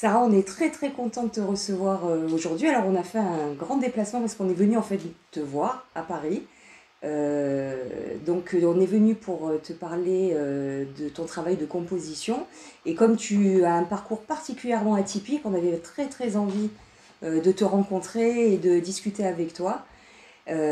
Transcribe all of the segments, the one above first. Sarah, on est très très content de te recevoir aujourd'hui. Alors on a fait un grand déplacement parce qu'on est venu en fait te voir à Paris. Donc on est venu pour te parler de ton travail de composition. Et comme tu as un parcours particulièrement atypique, on avait très très envie de te rencontrer et de discuter avec toi.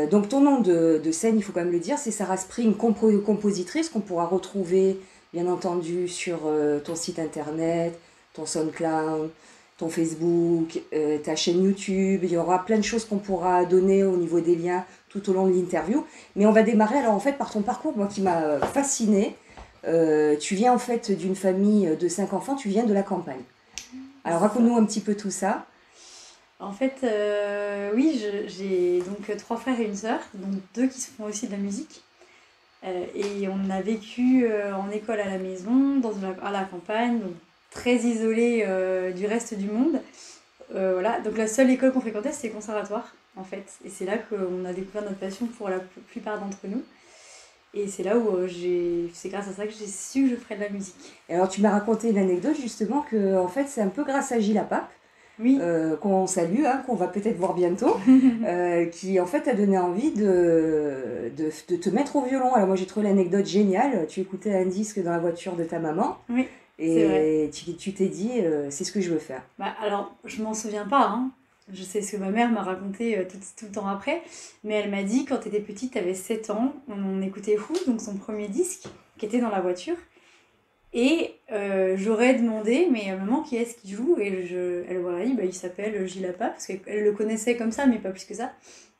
Donc ton nom de scène, il faut quand même le dire, c'est Sarah Spring, compositrice, qu'on pourra retrouver bien entendu sur ton site internet, ton SoundCloud, ton Facebook, ta chaîne YouTube. Il y aura plein de choses qu'on pourra donner au niveau des liens tout au long de l'interview. Mais on va démarrer alors en fait par ton parcours, moi qui m'a fascinée. Tu viens en fait d'une famille de 5 enfants, tu viens de la campagne. Alors raconte-nous un petit peu tout ça. En fait, oui, j'ai donc 3 frères et une sœur, donc 2 qui font aussi de la musique. Et on a vécu en école à la maison, à la campagne, donc très isolée du reste du monde. Voilà. Donc la seule école qu'on fréquentait, c'était le conservatoire, en fait. Et c'est là qu'on a découvert notre passion pour la plupart d'entre nous. Et c'est là où c'est grâce à ça que j'ai su que je ferais de la musique. Et alors tu m'as raconté une anecdote justement que en fait, c'est un peu grâce à Gilles Apap. Oui. Qu'on salue, hein, qu'on va peut-être voir bientôt, qui en fait a donné envie de te mettre au violon. Alors moi j'ai trouvé l'anecdote géniale, tu écoutais un disque dans la voiture de ta maman, oui, et tu t'es dit c'est ce que je veux faire. Bah, alors je m'en souviens pas, hein. Je sais ce que ma mère m'a raconté tout le temps après, mais elle m'a dit quand tu étais petite, tu avais 7 ans, on écoutait Fou, donc son premier disque qui était dans la voiture. Et j'aurais demandé, mais à maman, qui est-ce qui joue? Et elle aurait dit, bah, il s'appelle Gilles Apap, parce qu'elle le connaissait comme ça, mais pas plus que ça.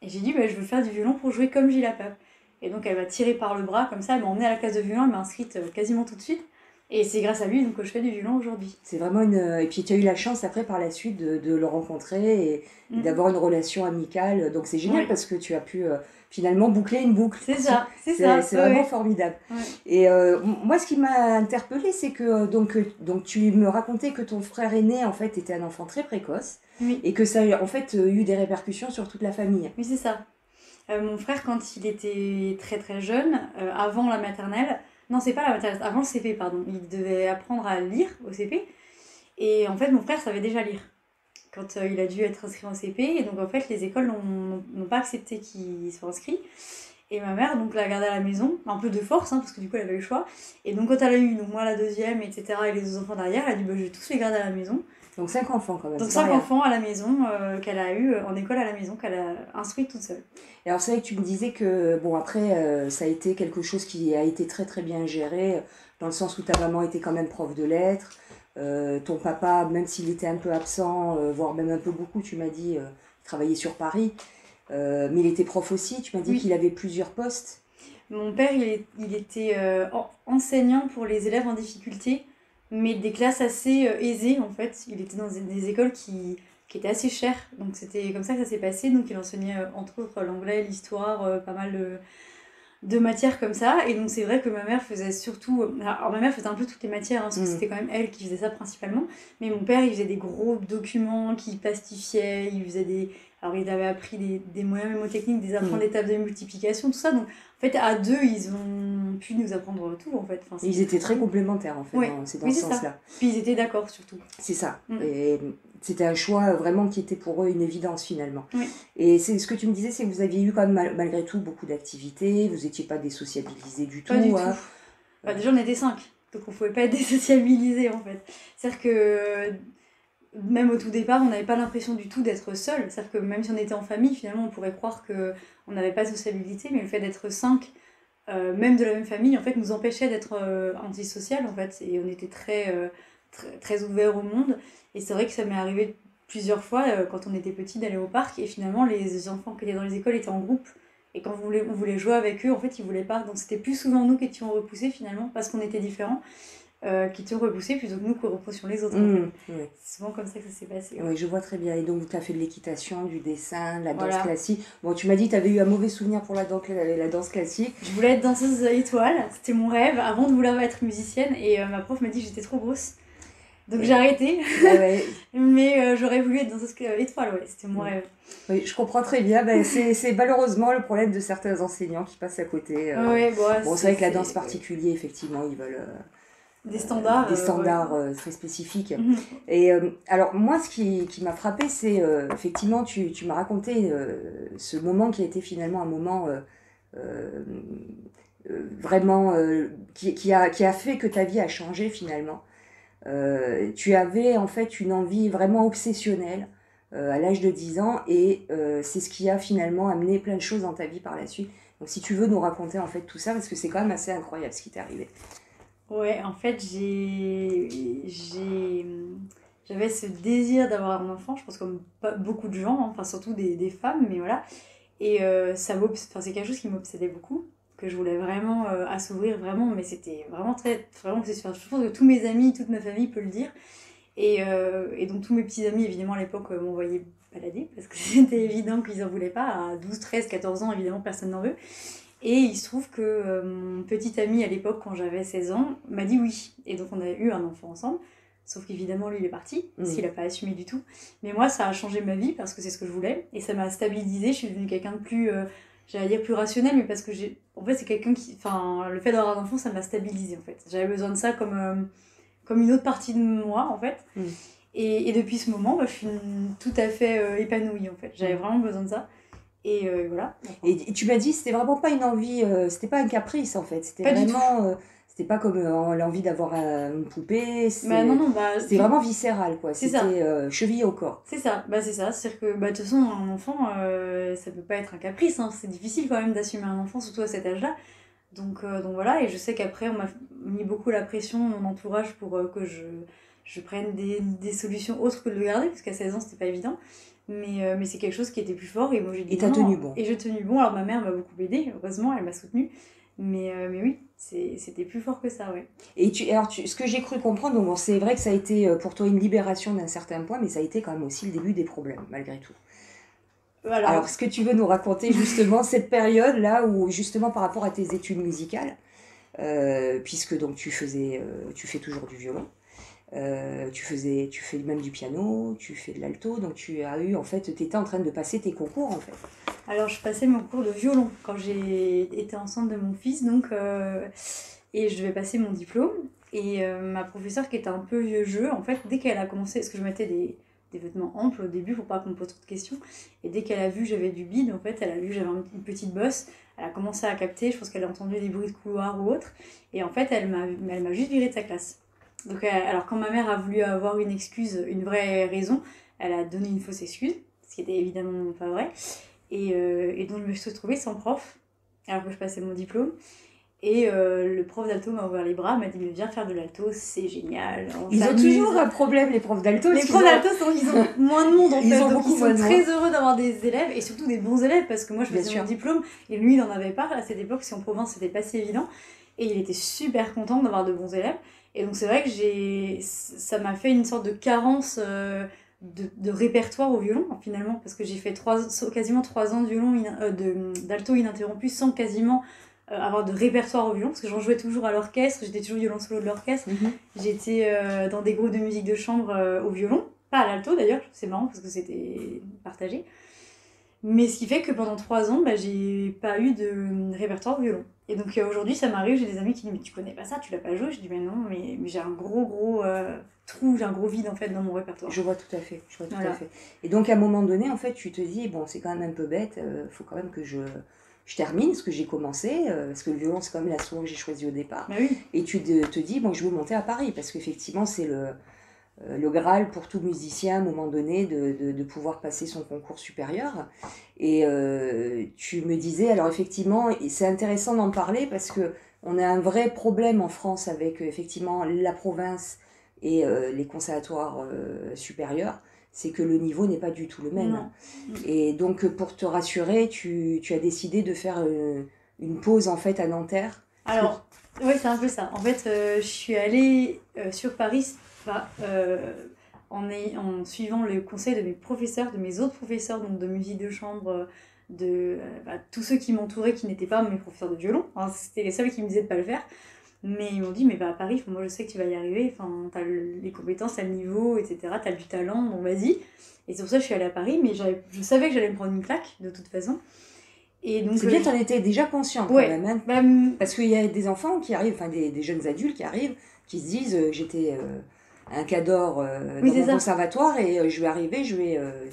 Et j'ai dit, bah, je veux faire du violon pour jouer comme Gilles Apap. Et donc elle m'a tiré par le bras, comme ça, elle m'a emmenée à la classe de violon, elle m'a inscrite quasiment tout de suite. Et c'est grâce à lui donc, que je fais du violon aujourd'hui. C'est vraiment une... Et puis tu as eu la chance après, par la suite, de le rencontrer et d'avoir une relation amicale. Donc c'est génial, oui, parce que tu as pu... finalement boucler une boucle. C'est ça, c'est ça. C'est vraiment, oui, formidable. Oui. Et moi, ce qui m'a interpellée, c'est que donc tu me racontais que ton frère aîné, en fait, était un enfant très précoce, oui, et que ça a en fait eu des répercussions sur toute la famille. Oui, c'est ça. Mon frère, quand il était très très jeune, avant la maternelle, non, c'est pas la maternelle, avant le CP, pardon, il devait apprendre à lire au CP. Et en fait, mon frère savait déjà lire quand il a dû être inscrit en CP. Et donc, en fait, les écoles n'ont pas accepté qu'il soit inscrit. Et ma mère, donc, l'a gardé à la maison, un peu de force, hein, parce que du coup, elle avait le choix. Et donc, quand elle a eu, donc, moi, la 2e, etc., et les 2 enfants derrière, elle a dit, bah, je vais tous les garder à la maison. Donc, 5 enfants, quand même. Donc, 5 enfants à la maison, qu'elle a eu en école à la maison, qu'elle a instruit toute seule. Et alors, c'est vrai que tu me disais que, bon, après, ça a été quelque chose qui a été très, très bien géré, dans le sens où ta maman était quand même prof de lettres. Ton papa, même s'il était un peu absent, voire même un peu beaucoup, tu m'as dit, travaillait sur Paris, mais il était prof aussi, tu m'as dit, oui, qu'il avait plusieurs postes. Mon père, il était enseignant pour les élèves en difficulté, mais des classes assez aisées en fait. Il était dans des écoles qui étaient assez chères, donc c'était comme ça que ça s'est passé. Donc il enseignait entre autres l'anglais, l'histoire, pas mal de matières comme ça, et donc c'est vrai que ma mère faisait surtout... Alors ma mère faisait un peu toutes les matières, hein, parce que c'était quand même elle qui faisait ça principalement, mais mon père, il faisait des gros documents qu'il plastifiait, il faisait des... Alors il avait appris des moyens mémotechniques, des apprendre des tables de multiplication, tout ça, donc en fait à 2, ils ont pu nous apprendre tout en fait. Enfin, ils étaient très complémentaires en fait, ouais, c'est dans ce sens-là. Puis ils étaient d'accord surtout. C'est ça, et c'était un choix vraiment qui était pour eux une évidence finalement. Oui. Et c'est ce que tu me disais, c'est que vous aviez eu quand même malgré tout beaucoup d'activités, vous n'étiez pas désociabilisés du tout. Pas du tout. Bah, déjà on était 5, donc on ne pouvait pas être désociabilisés en fait. C'est-à-dire que même au tout départ, on n'avait pas l'impression du tout d'être seul. C'est-à-dire que même si on était en famille, finalement on pourrait croire qu'on n'avait pas de sociabilité, mais le fait d'être 5, même de la même famille, en fait nous empêchait d'être antisocial en fait. Et on était très ouvert au monde, et c'est vrai que ça m'est arrivé plusieurs fois quand on était petit d'aller au parc, et finalement les enfants qui étaient dans les écoles étaient en groupe, et quand on voulait jouer avec eux, en fait ils voulaient pas, donc c'était plus souvent nous qui étions repoussés finalement parce qu'on était différents, qui étions repoussés plutôt que nous qui repoussions les autres. Oui. C'est souvent comme ça que ça s'est passé. Oui, je vois très bien. Et donc tu as fait de l'équitation, du dessin, de la danse, voilà, classique. Bon, tu m'as dit que tu avais eu un mauvais souvenir pour la danse classique. Je voulais être danseuse étoile, c'était mon rêve avant de vouloir être musicienne, et ma prof m'a dit que j'étais trop grosse. Donc j'ai arrêté, mais j'aurais voulu être dans ce étoile, ouais, c'était mon rêve. Oui, je comprends très bien, ben, c'est malheureusement le problème de certains enseignants qui passent à côté. Ouais, bon, c'est vrai que la danse particulière, effectivement, ils veulent... Des standards très spécifiques. Mmh. Et alors, moi, ce qui m'a frappée, c'est effectivement, tu m'as raconté ce moment qui a été finalement un moment vraiment qui a fait que ta vie a changé finalement. Tu avais en fait une envie vraiment obsessionnelle à l'âge de 10 ans et c'est ce qui a finalement amené plein de choses dans ta vie par la suite. Donc si tu veux nous raconter en fait tout ça, parce que c'est quand même assez incroyable ce qui t'est arrivé. Ouais, en fait j'avais ce désir d'avoir un enfant, je pense comme beaucoup de gens, hein, enfin surtout des femmes, mais voilà. Et c'est quelque chose qui m'obsédait beaucoup, que je voulais vraiment assouvir vraiment, mais c'était vraiment très, vraiment, c'est sûr, je pense que tous mes amis, toute ma famille peut le dire. Et donc tous mes petits amis, évidemment, à l'époque, m'envoyaient balader, parce que c'était évident qu'ils n'en voulaient pas. À 12, 13, 14 ans, évidemment, personne n'en veut. Et il se trouve que mon petit ami, à l'époque, quand j'avais 16 ans, m'a dit oui. Et donc on a eu un enfant ensemble, sauf qu'évidemment, lui, il est parti, parce qu'il n'a pas assumé du tout. Mais moi, ça a changé ma vie, parce que c'est ce que je voulais, et ça m'a stabilisée. Je suis devenue quelqu'un de plus... j'allais dire plus rationnel, mais parce que en fait, c'est quelqu'un qui... Enfin, le fait d'avoir un enfant, ça m'a stabilisée, en fait. J'avais besoin de ça comme une autre partie de moi, en fait. Mm. Et depuis ce moment, bah, je suis tout à fait épanouie, en fait. J'avais vraiment besoin de ça. Et voilà. Et tu m'as dit, c'était vraiment pas une envie... c'était pas un caprice, en fait. C'était pas vraiment... c'était pas comme l'envie d'avoir une poupée. Bah, non, bah, c'était vraiment viscéral, quoi. C'était chevillé au corps. C'est ça. Bah, c'est ça. C'est-à-dire que, bah, de toute façon, un enfant, ça peut pas être un caprice, hein. C'est difficile, quand même, d'assumer un enfant, surtout à cet âge-là. Donc voilà, et je sais qu'après, on m'a mis beaucoup la pression, mon entourage, pour que je prenne des solutions autres que de le garder, parce qu'à 16 ans, c'était pas évident. Mais c'est quelque chose qui était plus fort, et moi, j'ai dit non. Et j'ai tenu bon. Alors, ma mère m'a beaucoup aidée, heureusement, elle m'a soutenue. Mais oui, c'était plus fort que ça, ouais. Et ce que j'ai cru comprendre, donc bon, c'est vrai que ça a été pour toi une libération d'un certain point, mais ça a été quand même aussi le début des problèmes, malgré tout. Voilà. Alors, ce que tu veux nous raconter, justement, cette période-là, où justement par rapport à tes études musicales, puisque donc tu fais toujours du violon, tu fais même du piano, tu fais de l'alto, donc tu as eu, en fait, tu étais en train de passer tes concours, en fait. Alors, je passais mon cours de violon quand j'ai été enceinte de mon fils, donc, et je devais passer mon diplôme. Et ma professeure, qui était un peu vieux jeu, en fait, dès qu'elle a commencé, parce que je mettais des vêtements amples au début pour pas qu'on me pose trop de questions, et dès qu'elle a vu que j'avais du bide, en fait, elle a vu que j'avais une petite bosse, elle a commencé à capter, je pense qu'elle a entendu des bruits de couloir ou autre, et en fait, elle m'a juste virée de sa classe. Donc, alors, quand ma mère a voulu avoir une excuse, une vraie raison, elle a donné une fausse excuse, ce qui était évidemment pas vrai. Et donc je me suis retrouvée sans prof, alors que je passais mon diplôme. Et le prof d'alto m'a ouvert les bras, m'a dit mais viens faire de l'alto, c'est génial. Ils ont toujours un problème, les profs d'alto. Les profs d'alto, ils ont moins de monde en fait. Donc ils sont très heureux d'avoir des élèves, et surtout des bons élèves, parce que moi je faisais mon diplôme et lui il n'en avait pas. À cette époque, si en province c'était pas si évident, et il était super content d'avoir de bons élèves. Et donc c'est vrai que ça m'a fait une sorte de carence de répertoire au violon finalement, parce que j'ai fait quasiment 3 ans de violon d'alto ininterrompu sans quasiment avoir de répertoire au violon, parce que j'en jouais toujours à l'orchestre, j'étais toujours violon solo de l'orchestre, j'étais dans des groupes de musique de chambre au violon, pas à l'alto d'ailleurs, c'est marrant parce que c'était partagé, mais ce qui fait que pendant 3 ans, bah, j'ai pas eu de répertoire au violon. Et donc aujourd'hui ça m'arrive, j'ai des amis qui disent mais tu connais pas ça, tu l'as pas joué, je dis mais non, mais j'ai un gros trou, j'ai un gros vide en fait dans mon répertoire. Je vois tout à fait. Et donc à un moment donné, en fait, tu te dis bon, c'est quand même un peu bête, faut quand même que je termine ce que j'ai commencé, parce que le violon c'est quand même l'instrument que j'ai choisi au départ. Bah oui. Et tu te dis bon, je veux monter à Paris, parce qu'effectivement c'est le Graal pour tout musicien à un moment donné de pouvoir passer son concours supérieur. Et tu me disais, alors effectivement c'est intéressant d'en parler, parce que on a un vrai problème en France avec effectivement la province et les conservatoires supérieurs, c'est que le niveau n'est pas du tout le même. Non. Et donc, pour te rassurer, tu as décidé de faire une pause, en fait, à Nanterre. Alors, oui, c'est un peu ça. En fait, je suis allée sur Paris en suivant le conseil de mes professeurs, de mes autres professeurs, donc de musique de chambre, tous ceux qui m'entouraient, qui n'étaient pas mes professeurs de violon. Hein, c'était les seuls qui me disaient de ne pas le faire. Mais ils m'ont dit, mais bah, à Paris, moi je sais que tu vas y arriver, enfin, t'as les compétences, t'as le niveau, etc., t'as du talent, bon vas-y. Et c'est pour ça que je suis allée à Paris, mais je savais que j'allais me prendre une claque, de toute façon. Et donc, c'est bien, t'en étais déjà consciente, ouais, quand même, hein, parce qu'il y a des enfants qui arrivent, enfin des jeunes adultes qui arrivent, qui se disent j'étais un cador dans mon conservatoire et je vais arriver,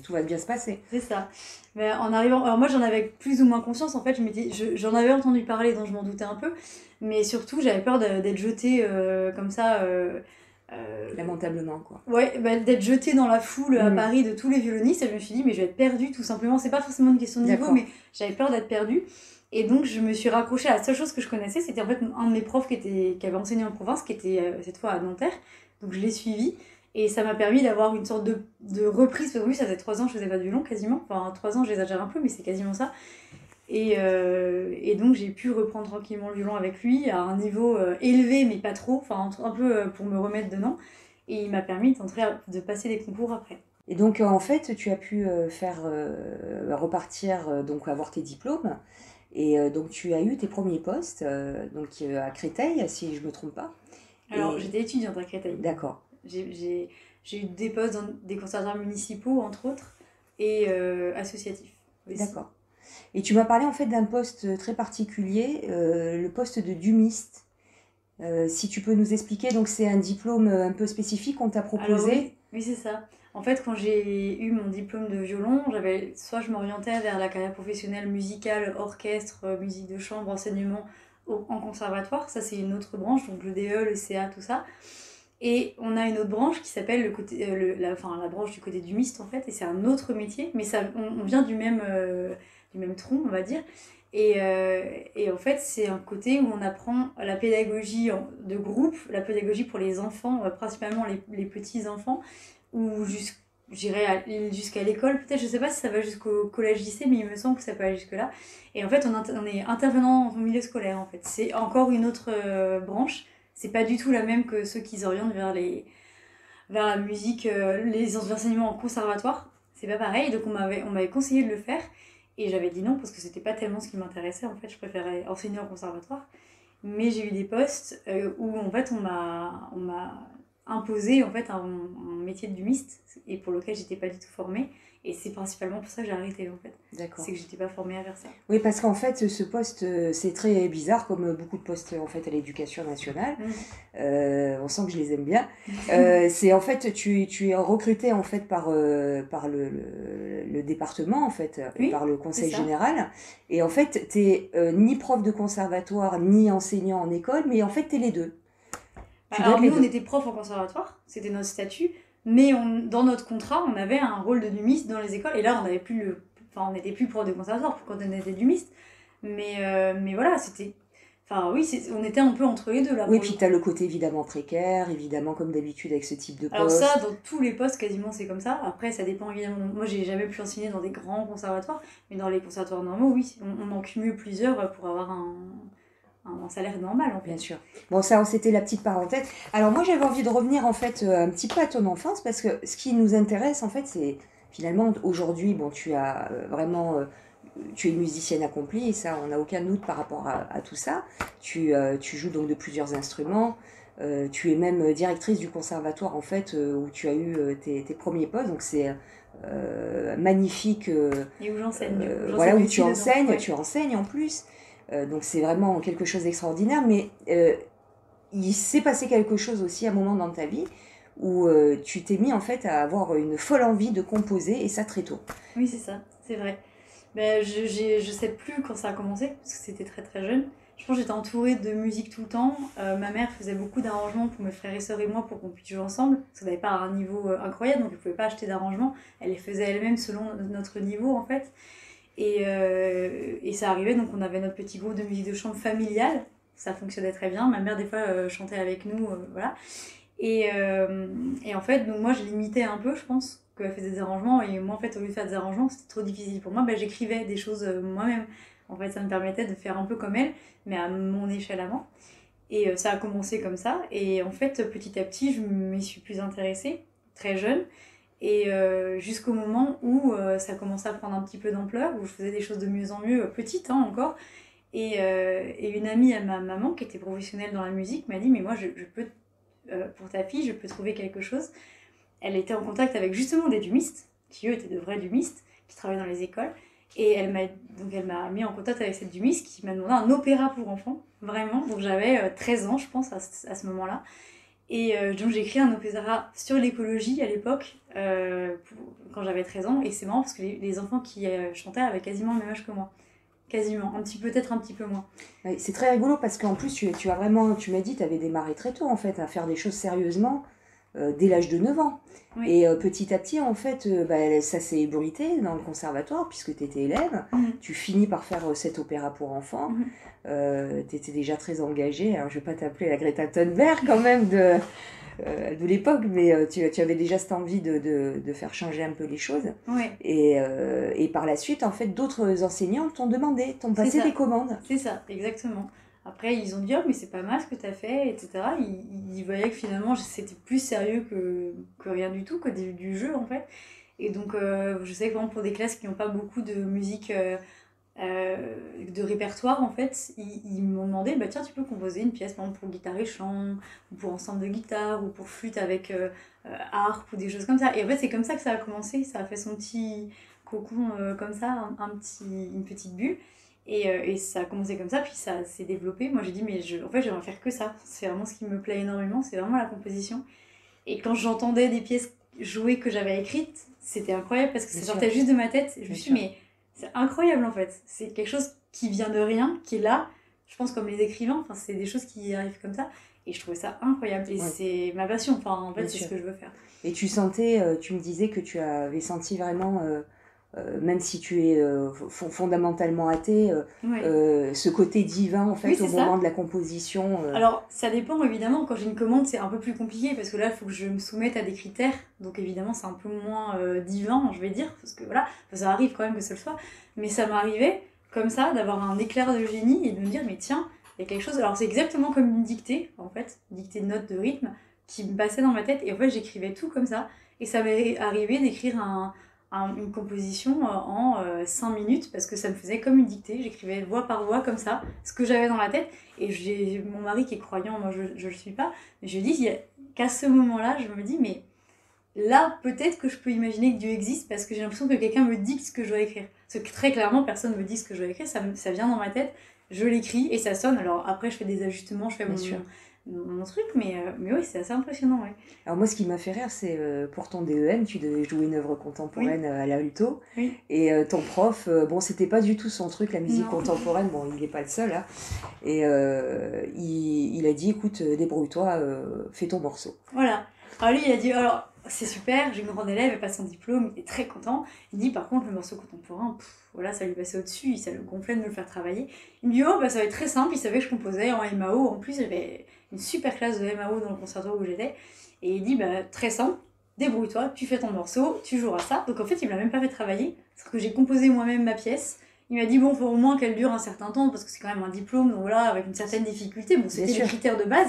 tout va bien se passer. C'est ça. Mais en arrivant, alors moi j'en avais plus ou moins conscience en fait, je m'étais, j'en avais entendu parler donc je m'en doutais un peu, mais surtout j'avais peur d'être jetée comme ça. Lamentablement quoi. Ouais, bah, d'être jetée dans la foule à Paris de tous les violonistes, et je me suis dit mais je vais être perdue tout simplement, c'est pas forcément une question de niveau, mais j'avais peur d'être perdue. Et donc je me suis raccrochée à la seule chose que je connaissais, c'était en fait un de mes profs qui avait enseigné en province, qui était cette fois à Nanterre, donc je l'ai suivi. Et ça m'a permis d'avoir une sorte de reprise, parce que oui, ça faisait 3 ans que je faisais pas de violon quasiment, enfin 3 ans j'exagère un peu, mais c'est quasiment ça. Et donc j'ai pu reprendre tranquillement le violon avec lui, à un niveau élevé, mais pas trop, enfin un peu pour me remettre dedans. Et il m'a permis de passer des concours après. Et donc en fait, tu as pu faire repartir, donc avoir tes diplômes, et donc tu as eu tes premiers postes à Créteil, si je ne me trompe pas. Alors j'étais étudiante à Créteil. D'accord. J'ai eu des postes dans des conservatoires municipaux, entre autres, et associatifs aussi. D'accord. Et tu m'as parlé en fait d'un poste très particulier, le poste de Dumiste. Si tu peux nous expliquer, donc c'est un diplôme un peu spécifique qu'on t'a proposé. Alors, oui, c'est ça. En fait, quand j'ai eu mon diplôme de violon, soit je m'orientais vers la carrière professionnelle musicale, orchestre, musique de chambre, enseignement en conservatoire. Ça, c'est une autre branche, donc le DE, le CA, tout ça. Et on a une autre branche qui s'appelle la branche du côté du MIST en fait, et c'est un autre métier, mais on vient du même tronc, on va dire. Et en fait, c'est un côté où on apprend la pédagogie de groupe, la pédagogie pour les enfants, principalement les petits-enfants, ou jusqu'à l'école, peut-être, je ne sais pas si ça va jusqu'au collège-lycée, mais il me semble que ça peut aller jusque-là. Et en fait, on est intervenant au milieu scolaire, en fait. C'est encore une autre branche. C'est pas du tout la même que ceux qui s'orientent vers la musique, les enseignements en conservatoire. C'est pas pareil, donc on m'avait conseillé de le faire. Et j'avais dit non, parce que c'était pas tellement ce qui m'intéressait. En fait, je préférais enseigner en conservatoire. Mais j'ai eu des postes où, en fait, on m'a imposé en fait, un métier de dumiste, et pour lequel j'étais pas du tout formée. Et c'est principalement pour ça que j'ai arrêté, en fait. D'accord. C'est que j'étais pas formée à faire ça. Oui, parce qu'en fait, ce poste, c'est très bizarre, comme beaucoup de postes, en fait, à l'éducation nationale. On sent que je les aime bien. C'est, en fait, tu es recruté, en fait, par le département, en fait, oui, par le conseil général. Et, en fait, t'es ni prof de conservatoire, ni enseignant en école, mais, en fait, t'es les deux. Alors, nous, on était prof en conservatoire. C'était notre statut. Mais dans notre contrat, on avait un rôle de dumiste dans les écoles. Et là, on n'était plus prof de conservatoire quand on était dumiste. Mais voilà, c'était... Enfin oui, on était un peu entre les deux là. Oui, puis tu as le côté évidemment précaire, évidemment comme d'habitude avec ce type de poste. Alors ça, dans tous les postes quasiment c'est comme ça. Après ça dépend évidemment, moi j'ai jamais pu enseigner dans des grands conservatoires, mais dans les conservatoires normaux, oui, on en cumule plusieurs pour avoir un salaire normal, en fait. Bien sûr. Bon, ça, c'était la petite parenthèse. Alors, moi, j'avais envie de revenir, en fait, un petit peu à ton enfance, parce que ce qui nous intéresse, en fait, c'est, finalement, aujourd'hui, bon, tu as vraiment... Tu es musicienne accomplie, et ça, on n'a aucun doute par rapport à tout ça. Tu joues donc de plusieurs instruments. Tu es même directrice du conservatoire, en fait, où tu as eu tes premiers postes. Donc, c'est... magnifique. Et où j'enseigne. Voilà, où tu enseignes, en plus. Donc c'est vraiment quelque chose d'extraordinaire, mais il s'est passé quelque chose aussi à un moment dans ta vie où tu t'es mis en fait à avoir une folle envie de composer, et ça très tôt. Oui, c'est ça, c'est vrai. Ben, je sais plus quand ça a commencé, parce que c'était très très jeune. Je pense que j'étais entourée de musique tout le temps. Ma mère faisait beaucoup d'arrangements pour mes frères et sœurs et moi pour qu'on puisse jouer ensemble, parce qu'on n'avait pas un niveau incroyable, donc on ne pouvait pas acheter d'arrangements. Elle les faisait elle-même selon notre niveau en fait. Et ça arrivait, donc on avait notre petit groupe de musique de chambre familiale, ça fonctionnait très bien, ma mère des fois chantait avec nous, voilà. Et en fait, donc moi je l'imitais un peu, je pense, qu'elle faisait des arrangements, et moi en fait au lieu de faire des arrangements, c'était trop difficile pour moi, ben, j'écrivais des choses moi-même, en fait ça me permettait de faire un peu comme elle, mais à mon échelle avant. Et ça a commencé comme ça, et en fait petit à petit je m'y suis plus intéressée, très jeune. Et jusqu'au moment où ça commençait à prendre un petit peu d'ampleur, où je faisais des choses de mieux en mieux, petite hein, encore. Et une amie à ma maman, qui était professionnelle dans la musique, m'a dit « Mais moi, je peux, pour ta fille, je peux trouver quelque chose. » Elle était en contact avec justement des dumistes, qui eux étaient de vrais dumistes, qui travaillaient dans les écoles. Et elle m'a mis en contact avec cette dumiste qui m'a demandé un opéra pour enfants, vraiment. Donc j'avais 13 ans, je pense, à ce moment-là. Et donc j'ai écrit un opéra sur l'écologie à l'époque, quand j'avais 13 ans. Et c'est marrant parce que les enfants qui chantaient avaient quasiment le même âge que moi. Quasiment, un petit peu, peut-être un petit peu moins. C'est très rigolo parce qu'en plus tu as vraiment, tu m'as dit, tu avais démarré très tôt en fait à faire des choses sérieusement dès l'âge de 9 ans. Oui. Et petit à petit en fait ça s'est ébruité dans le conservatoire puisque tu étais élève, tu finis par faire cet opéra pour enfants, tu étais déjà très engagée, hein, je vais pas t'appeler la Greta Thunberg quand même de l'époque, mais tu avais déjà cette envie de faire changer un peu les choses. Oui. Et par la suite, en fait, d'autres enseignants t'ont passé des commandes. C'est ça, exactement. Après, ils ont dit « Oh, mais c'est pas mal ce que t'as fait, etc. » Ils voyaient que finalement, c'était plus sérieux que rien du tout, que du jeu, en fait. Et donc, je sais que pour des classes qui n'ont pas beaucoup de musique... de répertoire en fait, ils m'ont demandé bah tiens tu peux composer une pièce par exemple pour guitare et chant ou pour ensemble de guitare ou pour flûte avec harpe ou des choses comme ça, et en fait c'est comme ça que ça a commencé, ça a fait son petit cocon comme ça, une petite bulle, et ça a commencé comme ça, puis ça s'est développé. Moi j'ai dit mais en fait j'aimerais faire que ça, c'est vraiment ce qui me plaît énormément, c'est vraiment la composition. Et quand j'entendais des pièces jouées que j'avais écrites, c'était incroyable parce que ça sortait juste de ma tête, je me suis dit mais c'est incroyable en fait, c'est quelque chose qui vient de rien, qui est là, je pense comme les écrivains, enfin, c'est des choses qui arrivent comme ça, et je trouvais ça incroyable, et c'est ma passion, enfin, en fait bien c'est sûr. Ce que je veux faire. Et tu sentais, tu me disais que tu avais senti vraiment, même si tu es fondamentalement athée, ce côté divin en fait au moment de la composition. Alors ça dépend évidemment, quand j'ai une commande c'est un peu plus compliqué, parce que là il faut que je me soumette à des critères. Donc évidemment, c'est un peu moins divin, je vais dire, parce que voilà, ça arrive quand même que ça le soit. Mais ça m'arrivait, comme ça, d'avoir un éclair de génie et de me dire, mais tiens, il y a quelque chose... Alors c'est exactement comme une dictée, en fait, une dictée de notes, de rythme, qui me passait dans ma tête. Et en fait, j'écrivais tout comme ça. Et ça m'est arrivé d'écrire une composition en 5 minutes, parce que ça me faisait comme une dictée. J'écrivais voix par voix, comme ça, ce que j'avais dans la tête. Et j'ai mon mari qui est croyant, moi je le suis pas, mais je lui dis qu'à ce moment-là, je me dis, mais... Là, peut-être que je peux imaginer que Dieu existe parce que j'ai l'impression que quelqu'un me dicte ce que je dois écrire. Parce que très clairement, personne ne me dit ce que je dois écrire, ça vient dans ma tête, je l'écris et ça sonne. Alors après, je fais des ajustements, je fais mon truc, mais oui, c'est assez impressionnant. Ouais. Alors moi, ce qui m'a fait rire, c'est pour ton DEM, tu devais jouer une œuvre contemporaine à la alto. Oui. Et ton prof, c'était pas du tout son truc, la musique contemporaine, il n'est pas le seul. Hein. Et il a dit, écoute, débrouille-toi, fais ton morceau. Voilà. Alors lui, il a dit, alors... C'est super, j'ai une grande élève, elle passe son diplôme, il est très content. Il dit par contre le morceau contemporain, ça lui passait au-dessus, ça le gonflait de me le faire travailler. Il me dit ça va être très simple, il savait que je composais en MAO, en plus j'avais une super classe de MAO dans le conservatoire où j'étais. Et il dit très simple, débrouille-toi, tu fais ton morceau, tu joueras ça. Donc en fait il me l'a même pas fait travailler, parce que j'ai composé moi-même ma pièce. Il m'a dit faut au moins qu'elle dure un certain temps, parce que c'est quand même un diplôme, donc voilà, avec une certaine difficulté, c'était les critères de base.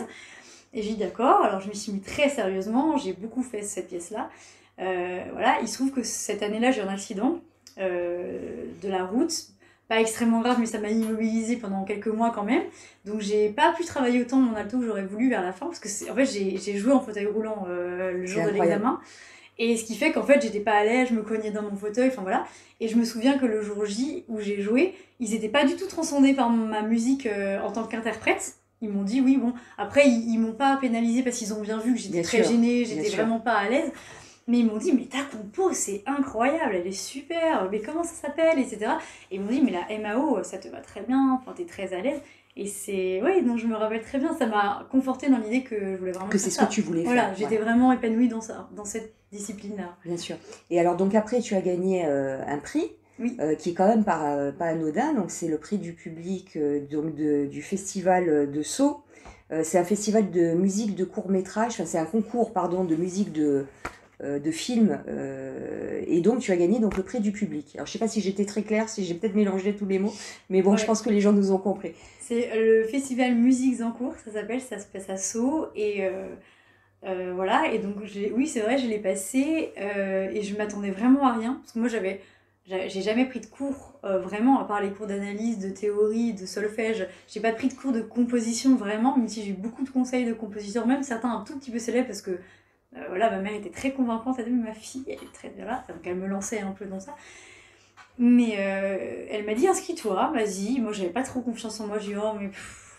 Et j'ai dit d'accord, alors je m'y suis mis très sérieusement, j'ai beaucoup fait cette pièce-là. Il se trouve que cette année-là, j'ai eu un accident de la route. Pas extrêmement grave, mais ça m'a immobilisée pendant quelques mois quand même. Donc j'ai pas pu travailler autant mon alto que j'aurais voulu vers la fin, parce que j'ai joué en fauteuil roulant le jour de l'examen. Et ce qui fait qu'en fait, j'étais pas à l'aise, je me cognais dans mon fauteuil, enfin voilà. Et je me souviens que le jour J où j'ai joué, ils étaient pas du tout transcendés par ma musique en tant qu'interprète. Ils m'ont dit après ils m'ont pas pénalisée parce qu'ils ont bien vu que j'étais gênée, j'étais vraiment pas à l'aise, mais ils m'ont dit mais ta compo c'est incroyable, elle est super, mais comment ça s'appelle, etc. Et ils m'ont dit mais la MAO ça te va très bien, t'es très à l'aise, et c'est donc je me rappelle très bien, ça m'a confortée dans l'idée que je voulais vraiment faire ça. Que c'est ce que tu voulais faire. Voilà, j'étais vraiment épanouie dans cette discipline-là. Bien sûr. Et alors donc après tu as gagné un prix. Oui. Qui est quand même pas anodin, donc c'est le prix du public du festival de Sceaux. C'est un festival de musique de court-métrage, c'est un concours de musique de film, et donc tu as gagné le prix du public. Alors je sais pas si j'étais très claire, si j'ai peut-être mélangé tous les mots, mais bon je pense que les gens nous ont compris. C'est le festival Musiques en cours, ça s'appelle, ça se passe à Sceaux, et... et donc c'est vrai, je l'ai passé, et je m'attendais vraiment à rien, parce que moi j'ai jamais pris de cours vraiment, à part les cours d'analyse, de théorie, de solfège. J'ai pas pris de cours de composition vraiment, même si j'ai eu beaucoup de conseils de compositeurs, même certains un tout petit peu célèbres, parce que ma mère était très convaincante, elle dit ma fille, elle est très bien là, donc elle me lançait un peu dans ça. Mais elle m'a dit inscris-toi, vas-y. Moi j'avais pas trop confiance en moi, j'ai dit mais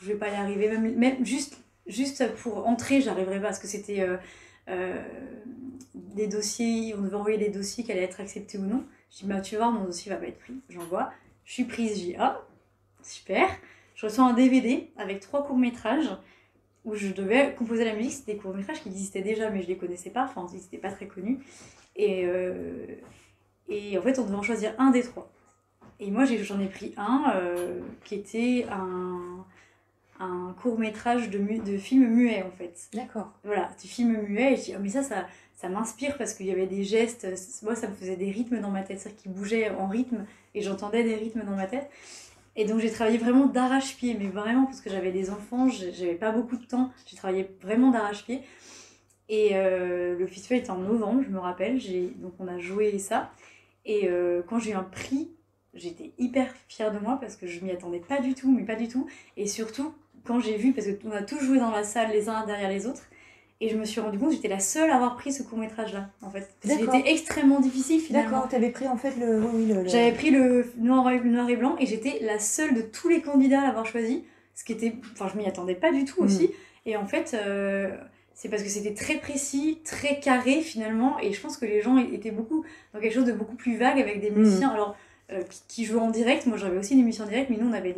je vais pas y arriver, même juste juste pour entrer, j'arriverais pas, parce que c'était des dossiers, on devait envoyer les dossiers qui allaient être acceptés ou non. Je dis, bah, tu vois, mon dossier va pas être pris, j'envoie. Je suis prise, je dis, ah, super. Je reçois un DVD avec 3 courts-métrages où je devais composer la musique. C'était des courts-métrages qui existaient déjà, mais je les connaissais pas, enfin, ils n'étaient pas très connus. Et en fait, on devait en choisir un des 3. Et moi, j'en ai pris un qui était un court-métrage de film muet, en fait. D'accord. Voilà, du film muet. Et je dis, oh, mais ça m'inspire parce qu'il y avait des gestes. Moi, ça me faisait des rythmes dans ma tête, c'est-à-dire qu'ils bougeaient en rythme et j'entendais des rythmes dans ma tête. Et donc, j'ai travaillé vraiment d'arrache-pied, mais vraiment, parce que j'avais des enfants, j'avais pas beaucoup de temps. J'ai travaillé vraiment d'arrache-pied. Et le festival était en novembre, je me rappelle. Donc, on a joué ça. Et quand j'ai eu un prix, j'étais hyper fière de moi parce que je m'y attendais pas du tout, mais pas du tout. Et surtout, quand j'ai vu, parce qu'on a tous joué dans la salle les uns derrière les autres, et je me suis rendu compte que j'étais la seule à avoir pris ce court-métrage-là, en fait. Parce qu'il était extrêmement difficile, finalement. D'accord, t'avais pris, en fait, le... J'avais pris le noir et blanc, et j'étais la seule de tous les candidats à l'avoir choisi, ce qui était... Enfin, je m'y attendais pas du tout, aussi. Et en fait, c'est parce que c'était très précis, très carré, finalement, et je pense que les gens étaient beaucoup dans quelque chose de beaucoup plus vague, avec des musiciens, alors... qui jouaient en direct. Moi, j'avais aussi des musiciens en direct, mais nous, on avait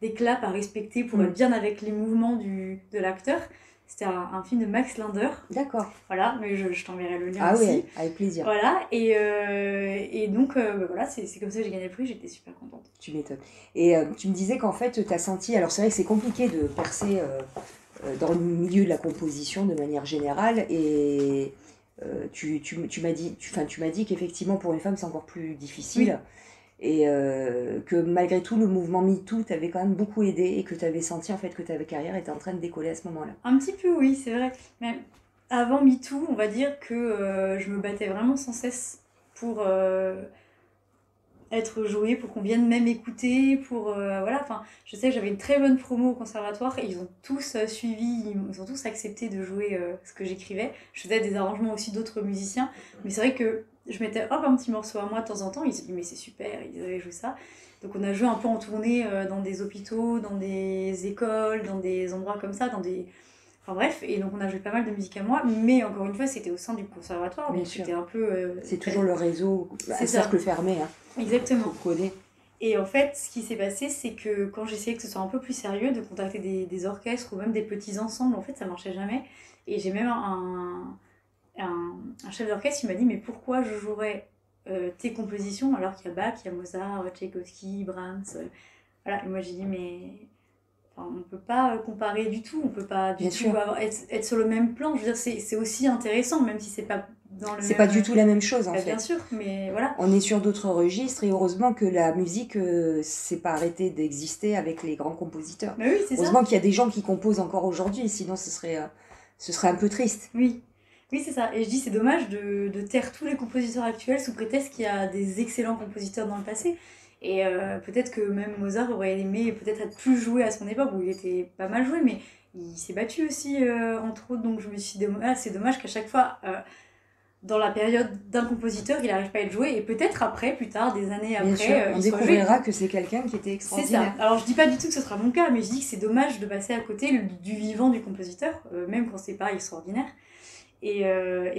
des claps à respecter pour être bien avec les mouvements de l'acteur. C'était un film de Max Linder. D'accord. Voilà, mais je t'enverrai le lien aussi. Ah oui, avec plaisir. Voilà, et donc, voilà, c'est comme ça que j'ai gagné le prix, j'étais super contente. Tu m'étonnes. Et tu me disais qu'en fait, tu as senti... Alors, c'est vrai que c'est compliqué de percer dans le milieu de la composition de manière générale, et tu m'as dit qu'effectivement, pour une femme, c'est encore plus difficile. Oui. Et que malgré tout, le mouvement MeToo t'avait quand même beaucoup aidé et que t'avais senti en fait que ta carrière était en train de décoller à ce moment-là. Un petit peu, oui, c'est vrai. Mais avant MeToo, on va dire que je me battais vraiment sans cesse pour être jouée, pour qu'on vienne même écouter, pour... voilà, enfin, je sais que j'avais une très bonne promo au conservatoire et ils ont tous suivi, ils ont tous accepté de jouer ce que j'écrivais. Je faisais des arrangements aussi d'autres musiciens, mais c'est vrai que je mettais hop un petit morceau à moi de temps en temps, ils se disaient mais c'est super, ils avaient joué ça. Donc on a joué un peu en tournée dans des hôpitaux, dans des écoles, dans des endroits comme ça, dans des... Enfin bref, et donc on a joué pas mal de musique à moi, mais encore une fois c'était au sein du conservatoire, donc c'était un peu... c'est toujours le réseau, c'est un cercle fermé. Hein. Exactement. Et en fait, ce qui s'est passé, c'est que quand j'essayais que ce soit un peu plus sérieux, de contacter des orchestres ou même des petits ensembles, en fait ça marchait jamais. Et j'ai même un chef d'orchestre, il m'a dit mais pourquoi je jouerais tes compositions alors qu'il y a Bach, il y a Mozart, Tchaikovsky, Brahms, voilà. Et moi j'ai dit mais enfin, on peut pas comparer du tout, on peut pas du tout être sur le même plan. Je veux dire c'est aussi intéressant même si c'est pas dans le c'est pas du tout la même chose en fait. Bien sûr, mais voilà. On est sur d'autres registres et heureusement que la musique s'est pas arrêtée d'exister avec les grands compositeurs. Mais oui, c'est heureusement qu'il y a des gens qui composent encore aujourd'hui, sinon ce serait un peu triste. Oui. Oui, c'est ça. Et je dis, c'est dommage de taire tous les compositeurs actuels sous prétexte qu'il y a des excellents compositeurs dans le passé. Et peut-être que même Mozart aurait aimé peut-être être plus joué à son époque, où il était pas mal joué, mais il s'est battu aussi, entre autres. Donc je me suis dit, ah, c'est dommage qu'à chaque fois, dans la période d'un compositeur, il n'arrive pas à être joué. Et peut-être après, plus tard, des années après, on découvrira que c'est quelqu'un qui était extraordinaire. C'est ça. Alors je dis pas du tout que ce sera mon cas, mais je dis que c'est dommage de passer à côté du vivant du compositeur, même quand c'est pas extraordinaire. Et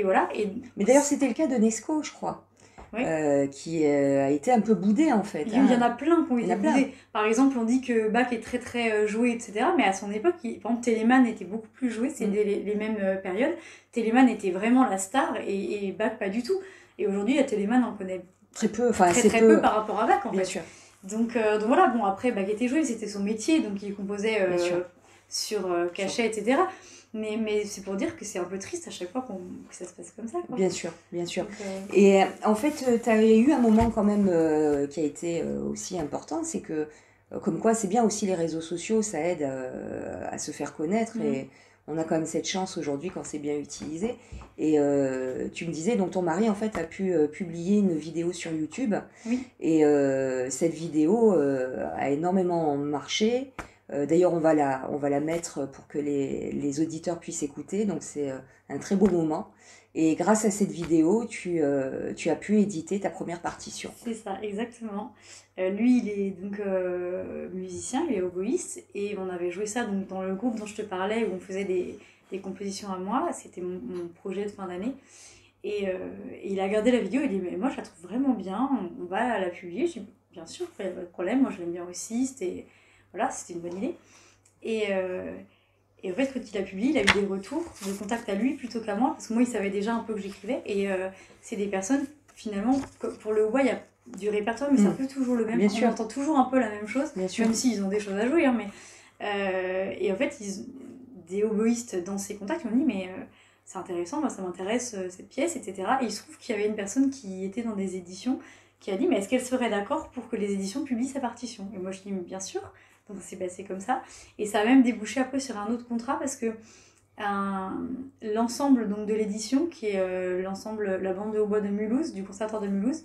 voilà. Mais d'ailleurs, c'était le cas de Nesco, je crois, qui a été un peu boudé, en fait. Il y en a plein qui ont été boudés. Par exemple, on dit que Bach est très, très joué, etc. Mais à son époque, par exemple, Téléman était beaucoup plus joué. C'est les mêmes périodes. Téléman était vraiment la star et Bach pas du tout. Et aujourd'hui, la Téléman, on connaît très peu, très peu par rapport à Bach, en fait. Sûr. Donc voilà. Bon, après, Bach était joué, c'était son métier. Donc, il composait sur cachet, etc., Mais c'est pour dire que c'est un peu triste à chaque fois que ça se passe comme ça, quoi. Bien sûr, bien sûr. Donc, et en fait, tu as eu un moment quand même qui a été aussi important, c'est que, comme quoi, c'est bien aussi les réseaux sociaux, ça aide à se faire connaître et on a quand même cette chance aujourd'hui quand c'est bien utilisé. Et tu me disais, donc ton mari, en fait, a pu publier une vidéo sur YouTube. Oui. Et cette vidéo a énormément marché. D'ailleurs, on va la mettre pour que les auditeurs puissent écouter. Donc, c'est un très beau moment. Et grâce à cette vidéo, tu as pu éditer ta première partition. C'est ça, exactement. Lui, il est donc musicien, il est oboïste, et on avait joué ça donc, dans le groupe dont je te parlais, où on faisait des compositions à moi. C'était mon projet de fin d'année. Et il a regardé la vidéo, il dit « Mais moi, je la trouve vraiment bien, on va la publier. » Je dis « Bien sûr, il n'y a pas de problème, moi je l'aime bien aussi, c'était voilà, une bonne idée. » Et en fait, quand il a publié, il a eu des retours de contact à lui plutôt qu'à moi, parce que moi, il savait déjà un peu que j'écrivais. Et c'est des personnes, finalement, pour le voix, il y a du répertoire, mais c'est un peu toujours le même. Bien sûr. On entend toujours un peu la même chose, bien sûr. Même s'ils ont des choses à jouer. Hein, mais, et en fait, des oboïstes dans ces contacts m'ont dit « Mais c'est intéressant, moi, ça m'intéresse, cette pièce, etc. » Et il se trouve qu'il y avait une personne qui était dans des éditions qui a dit « Mais est-ce qu'elle serait d'accord pour que les éditions publient sa partition ?» Et moi, je dis « Mais bien sûr !» Donc c'est passé comme ça, et ça a même débouché après sur un autre contrat, parce que l'ensemble donc de l'édition, qui est l'ensemble, la bande de hautbois de Mulhouse, du conservatoire de Mulhouse,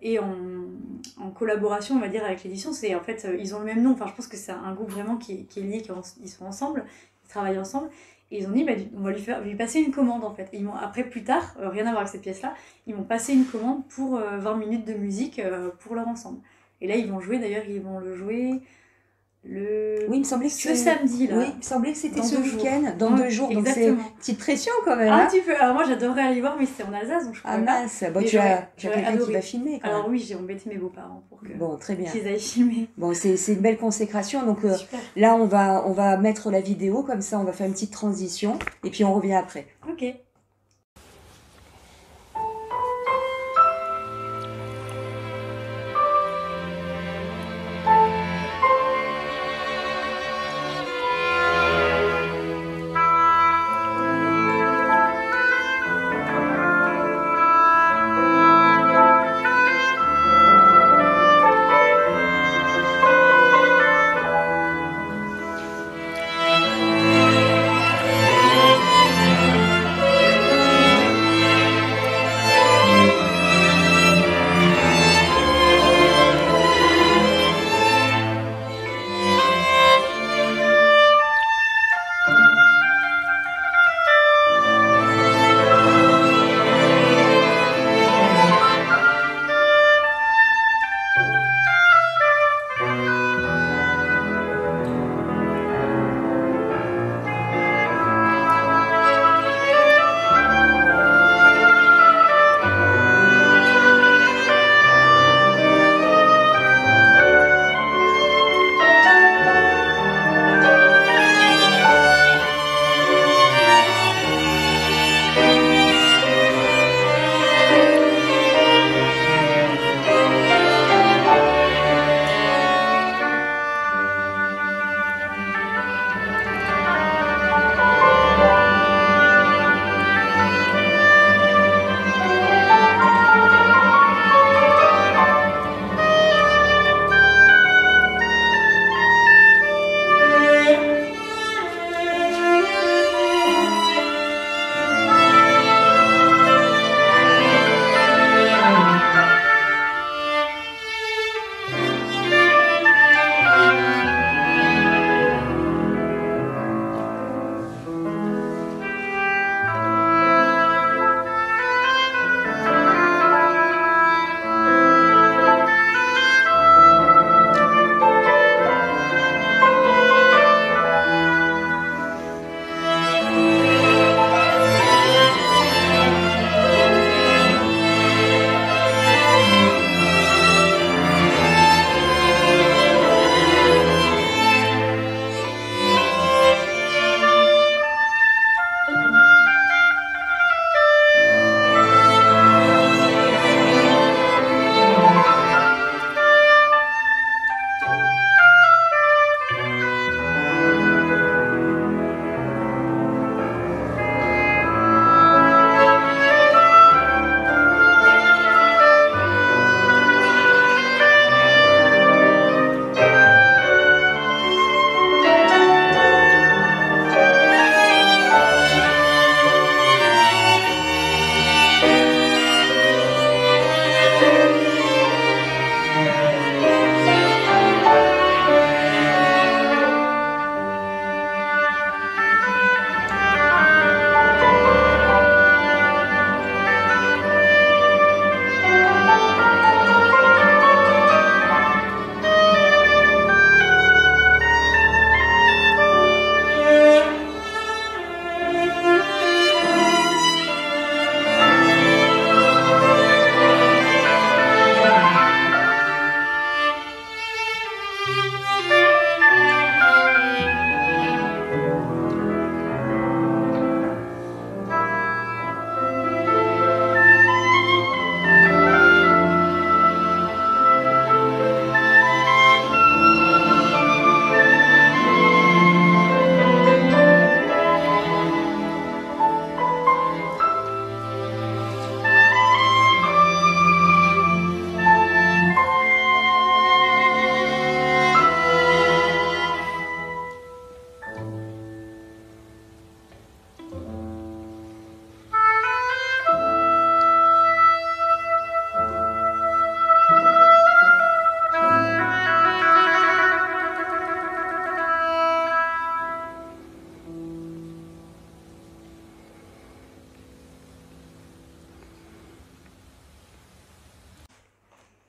et en collaboration, on va dire, avec l'édition, c'est en fait, ils ont le même nom, enfin je pense que c'est un groupe vraiment qui est lié, ils sont ensemble, ils travaillent ensemble, et ils ont dit, bah, on va lui passer une commande en fait. Et ils m'ont, après, plus tard, rien à voir avec cette pièce-là, ils m'ont passé une commande pour 20 minutes de musique pour leur ensemble. Et là, ils vont jouer, d'ailleurs, ils vont le jouer le... Oui, il me semblait que ce samedi, là. Oui, il me semblait que c'était ce week-end, dans 2 jours. Donc, c'est une petite pression, quand même. Ah, hein, tu peux. Alors, moi, j'adorerais aller voir, mais c'est en Alsace, donc je crois. Ah, mince. Bon, tu as quelqu'un qui va filmer, quand même. Alors, oui, j'ai embêté mes beaux-parents pour que... Bon, très bien. Qu'ils aillent filmer. Bon, c'est une belle consécration. Donc, là, on va mettre la vidéo, comme ça, on va faire une petite transition. Et puis, on revient après. Ok.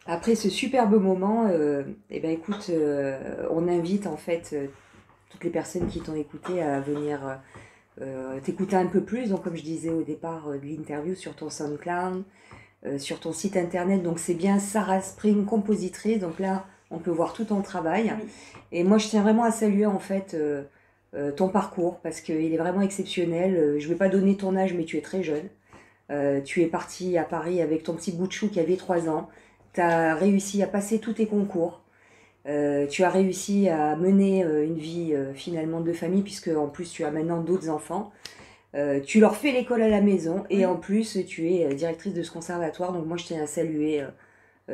Après ce superbe moment, on invite en fait toutes les personnes qui t'ont écouté à venir t'écouter un peu plus. Donc comme je disais au départ de l'interview, sur ton SoundCloud, sur ton site internet. Donc c'est bien Sarah Spring, compositrice. Donc là, on peut voir tout ton travail. Oui. Et moi, je tiens vraiment à saluer en fait ton parcours parce qu'il est vraiment exceptionnel. Je ne vais pas donner ton âge, mais tu es très jeune. Tu es parti à Paris avec ton petit bout de chou qui avait 3 ans. Tu as réussi à passer tous tes concours. Tu as réussi à mener une vie finalement de famille, puisque en plus tu as maintenant d'autres enfants. Tu leur fais l'école à la maison et en plus tu es directrice de ce conservatoire. Donc moi je tiens à saluer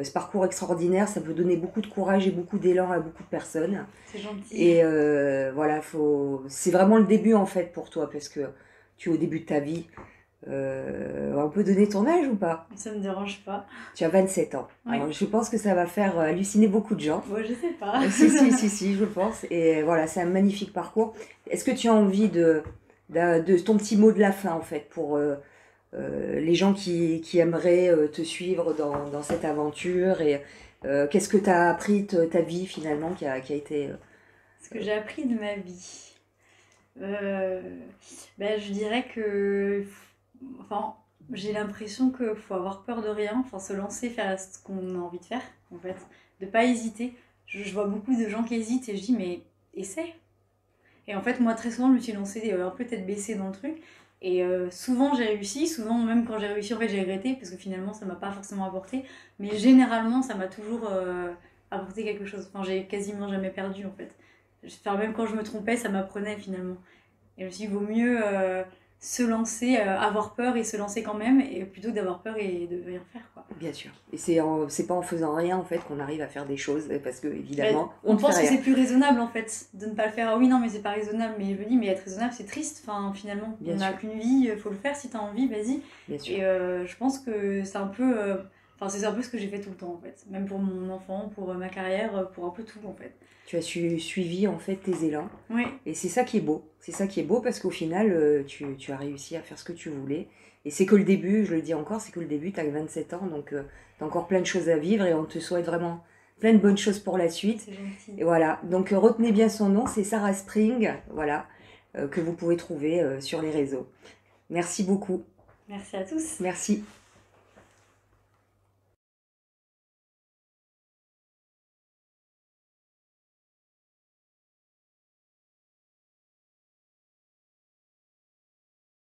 ce parcours extraordinaire. Ça peut donner beaucoup de courage et beaucoup d'élan à beaucoup de personnes. C'est gentil. Et voilà, c'est vraiment le début en fait pour toi, parce que tu es au début de ta vie. On peut donner ton âge ou pas? Ça ne me dérange pas. Tu as 27 ans. Oui. Alors, je pense que ça va faire halluciner beaucoup de gens. Moi, je ne sais pas. Si, je pense. Et voilà, c'est un magnifique parcours. Est-ce que tu as envie de ton petit mot de la fin, en fait, pour les gens qui aimeraient te suivre dans cette aventure? Et qu'est-ce que tu as appris de ta vie, finalement, qui a été... Ce que j'ai appris de ma vie, je dirais que... Enfin, j'ai l'impression qu'il faut avoir peur de rien, enfin se lancer, faire ce qu'on a envie de faire, en fait. De ne pas hésiter. Je vois beaucoup de gens qui hésitent et je dis, mais essaie. Et en fait, moi, très souvent, je me suis lancée un peu tête baissée dans le truc. Et souvent, j'ai réussi. Souvent, même quand j'ai réussi, en fait, j'ai regretté, parce que finalement, ça ne m'a pas forcément apporté. Mais généralement, ça m'a toujours apporté quelque chose. Enfin, j'ai quasiment jamais perdu, en fait. Enfin, même quand je me trompais, ça m'apprenait, finalement. Et je me suis dit, vaut mieux... se lancer, avoir peur et se lancer quand même, et plutôt d'avoir peur et de rien faire, quoi. Bien sûr. Et c'est pas en faisant rien en fait qu'on arrive à faire des choses, parce que évidemment on pense que c'est plus raisonnable en fait de ne pas le faire. Ah oui, non mais c'est pas raisonnable, mais je me dis mais être raisonnable c'est triste, enfin finalement on n'a qu'une vie, faut le faire, si t'as envie vas-y. Et je pense que c'est un peu c'est un peu ce que j'ai fait tout le temps en fait, même pour mon enfant, pour ma carrière, pour un peu tout en fait. Tu as suivi en fait tes élans. Oui. Et c'est ça qui est beau. C'est ça qui est beau parce qu'au final, tu as réussi à faire ce que tu voulais. Et c'est que le début, je le dis encore, c'est que le début, tu as 27 ans, donc tu as encore plein de choses à vivre et on te souhaite vraiment plein de bonnes choses pour la suite. C'est gentil. Et voilà, donc retenez bien son nom, c'est Sarah Spring, voilà, que vous pouvez trouver sur les réseaux. Merci beaucoup. Merci à tous. Merci.